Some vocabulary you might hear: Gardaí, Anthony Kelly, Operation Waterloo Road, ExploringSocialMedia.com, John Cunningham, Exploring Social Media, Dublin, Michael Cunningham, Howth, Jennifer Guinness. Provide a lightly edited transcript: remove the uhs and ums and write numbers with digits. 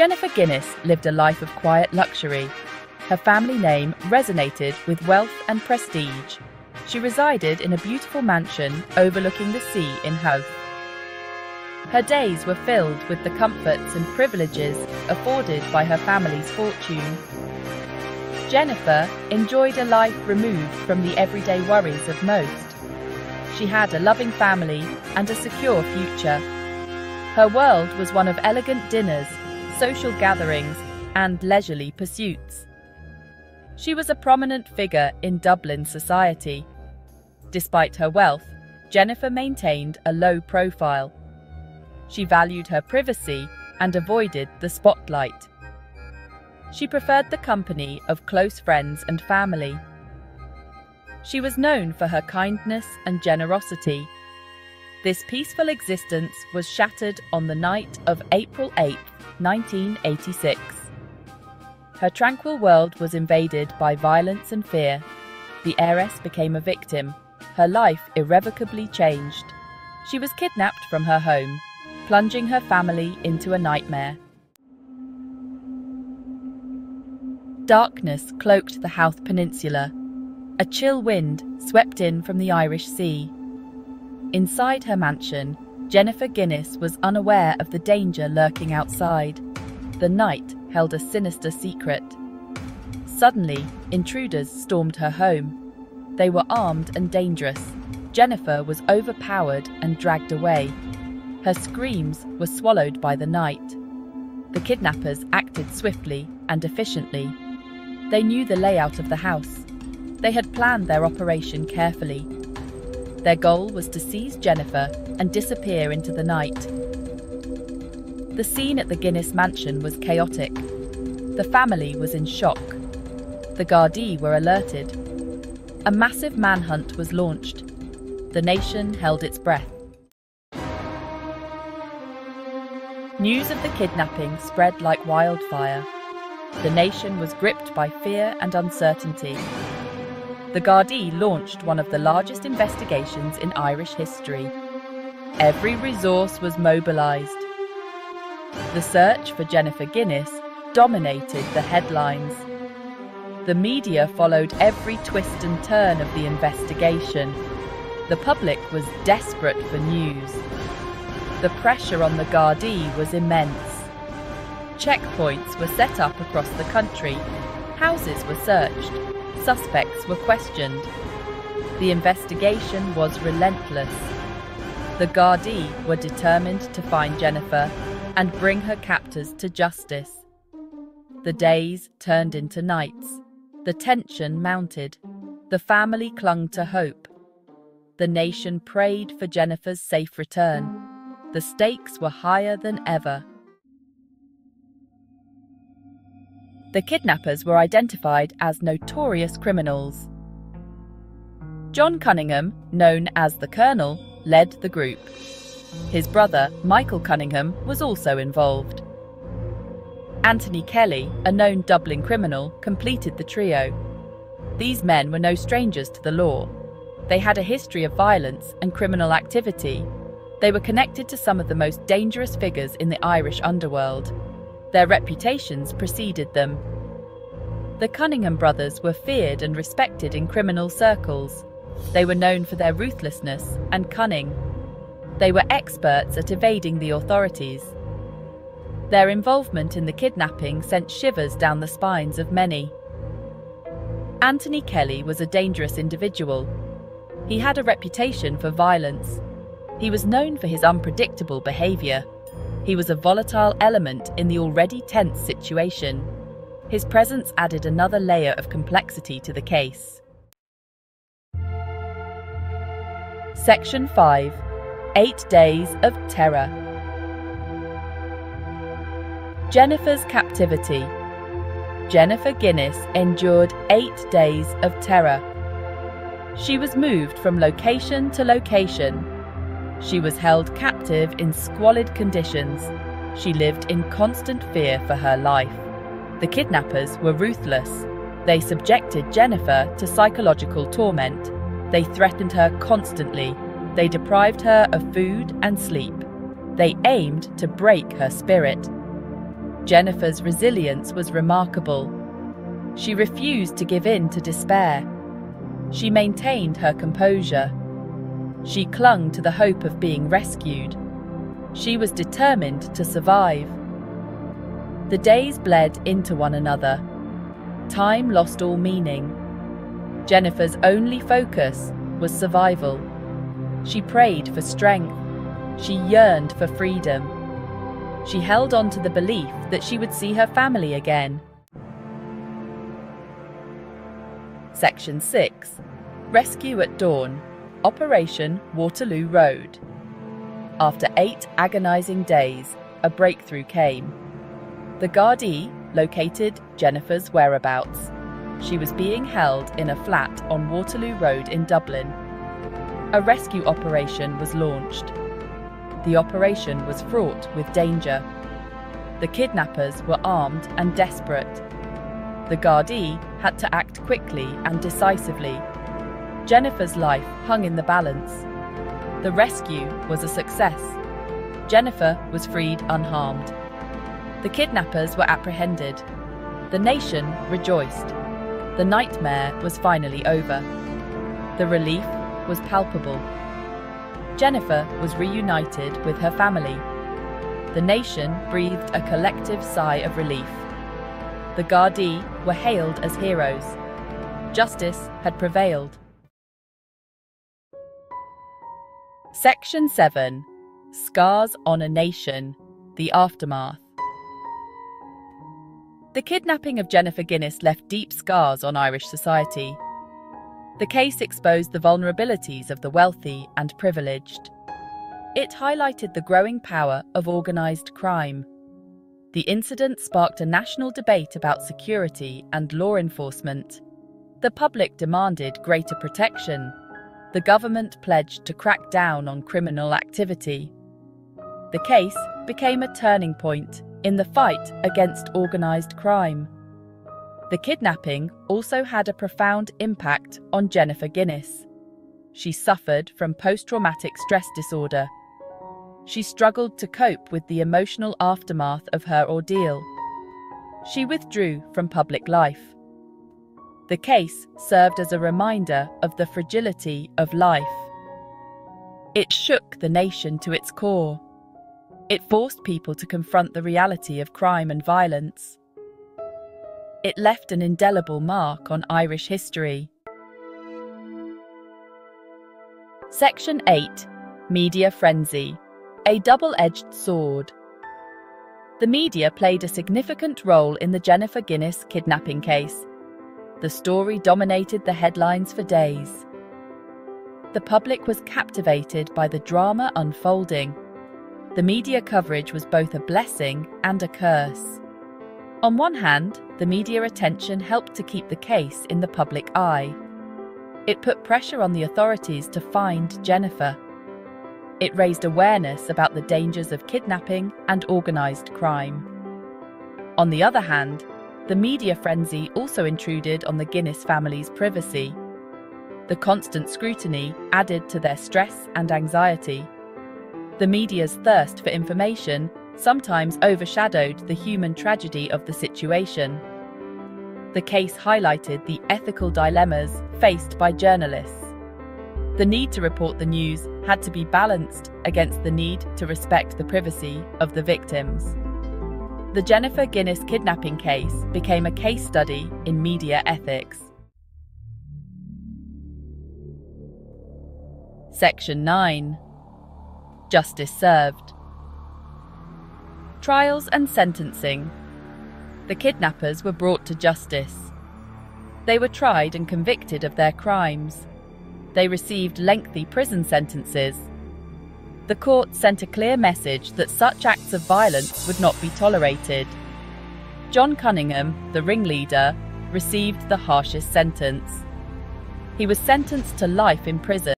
Jennifer Guinness lived a life of quiet luxury. Her family name resonated with wealth and prestige. She resided in a beautiful mansion overlooking the sea in Howth. Her days were filled with the comforts and privileges afforded by her family's fortune. Jennifer enjoyed a life removed from the everyday worries of most. She had a loving family and a secure future. Her world was one of elegant dinners, social gatherings, and leisurely pursuits. She was a prominent figure in Dublin society. Despite her wealth, Jennifer maintained a low profile. She valued her privacy and avoided the spotlight. She preferred the company of close friends and family. She was known for her kindness and generosity. This peaceful existence was shattered on the night of April 8, 1986. Her tranquil world was invaded by violence and fear. The heiress became a victim. Her life irrevocably changed. She was kidnapped from her home, plunging her family into a nightmare. Darkness cloaked the Howth Peninsula. A chill wind swept in from the Irish Sea. Inside her mansion, Jennifer Guinness was unaware of the danger lurking outside. The night held a sinister secret. Suddenly, intruders stormed her home. They were armed and dangerous. Jennifer was overpowered and dragged away. Her screams were swallowed by the night. The kidnappers acted swiftly and efficiently. They knew the layout of the house. They had planned their operation carefully. Their goal was to seize Jennifer and disappear into the night. The scene at the Guinness mansion was chaotic. The family was in shock. The Gardaí were alerted. A massive manhunt was launched. The nation held its breath. News of the kidnapping spread like wildfire. The nation was gripped by fear and uncertainty. The Gardaí launched one of the largest investigations in Irish history. Every resource was mobilised. The search for Jennifer Guinness dominated the headlines. The media followed every twist and turn of the investigation. The public was desperate for news. The pressure on the Gardaí was immense. Checkpoints were set up across the country. Houses were searched. Suspects were questioned. The investigation was relentless. The Gardaí were determined to find Jennifer and bring her captors to justice. The days turned into nights. The tension mounted. The family clung to hope. The nation prayed for Jennifer's safe return. The stakes were higher than ever. The kidnappers were identified as notorious criminals. John Cunningham, known as the Colonel, led the group. His brother, Michael Cunningham, was also involved. Anthony Kelly, a known Dublin criminal, completed the trio. These men were no strangers to the law. They had a history of violence and criminal activity. They were connected to some of the most dangerous figures in the Irish underworld. Their reputations preceded them. The Cunningham brothers were feared and respected in criminal circles. They were known for their ruthlessness and cunning. They were experts at evading the authorities. Their involvement in the kidnapping sent shivers down the spines of many. Anthony Kelly was a dangerous individual. He had a reputation for violence. He was known for his unpredictable behaviour. He was a volatile element in the already tense situation. His presence added another layer of complexity to the case. Section 5. 8 Days of Terror. Jennifer's captivity. Jennifer Guinness endured 8 days of terror. She was moved from location to location. She was held captive in squalid conditions. She lived in constant fear for her life. The kidnappers were ruthless. They subjected Jennifer to psychological torment. They threatened her constantly. They deprived her of food and sleep. They aimed to break her spirit. Jennifer's resilience was remarkable. She refused to give in to despair. She maintained her composure. She clung to the hope of being rescued. She was determined to survive. The days bled into one another. Time lost all meaning. Jennifer's only focus was survival. She prayed for strength. She yearned for freedom. She held on to the belief that she would see her family again. Section 6. Rescue at Dawn. Operation Waterloo Road. After 8 agonizing days, a breakthrough came. The Gardaí located Jennifer's whereabouts. She was being held in a flat on Waterloo Road in Dublin. A rescue operation was launched. The operation was fraught with danger. The kidnappers were armed and desperate. The Gardaí had to act quickly and decisively. Jennifer's life hung in the balance. The rescue was a success. Jennifer was freed unharmed. The kidnappers were apprehended. The nation rejoiced. The nightmare was finally over. The relief was palpable. Jennifer was reunited with her family. The nation breathed a collective sigh of relief. The Gardaí were hailed as heroes. Justice had prevailed. Section 7. Scars on a Nation. The Aftermath. The kidnapping of Jennifer Guinness left deep scars on Irish society. The case exposed the vulnerabilities of the wealthy and privileged. It highlighted the growing power of organised crime. The incident sparked a national debate about security and law enforcement. The public demanded greater protection. The government pledged to crack down on criminal activity. The case became a turning point in the fight against organised crime. The kidnapping also had a profound impact on Jennifer Guinness. She suffered from post-traumatic stress disorder. She struggled to cope with the emotional aftermath of her ordeal. She withdrew from public life. The case served as a reminder of the fragility of life. It shook the nation to its core. It forced people to confront the reality of crime and violence. It left an indelible mark on Irish history. Section 8. Media Frenzy. A double-edged sword. The media played a significant role in the Jennifer Guinness kidnapping case. The story dominated the headlines for days. The public was captivated by the drama unfolding. The media coverage was both a blessing and a curse. On one hand, the media attention helped to keep the case in the public eye. It put pressure on the authorities to find Jennifer. It raised awareness about the dangers of kidnapping and organised crime. On the other hand, the media frenzy also intruded on the Guinness family's privacy. The constant scrutiny added to their stress and anxiety. The media's thirst for information sometimes overshadowed the human tragedy of the situation. The case highlighted the ethical dilemmas faced by journalists. The need to report the news had to be balanced against the need to respect the privacy of the victims. The Jennifer Guinness kidnapping case became a case study in media ethics. Section 9. Justice served. Trials and sentencing. The kidnappers were brought to justice. They were tried and convicted of their crimes. They received lengthy prison sentences. The court sent a clear message that such acts of violence would not be tolerated. John Cunningham, the ringleader, received the harshest sentence. He was sentenced to life in prison.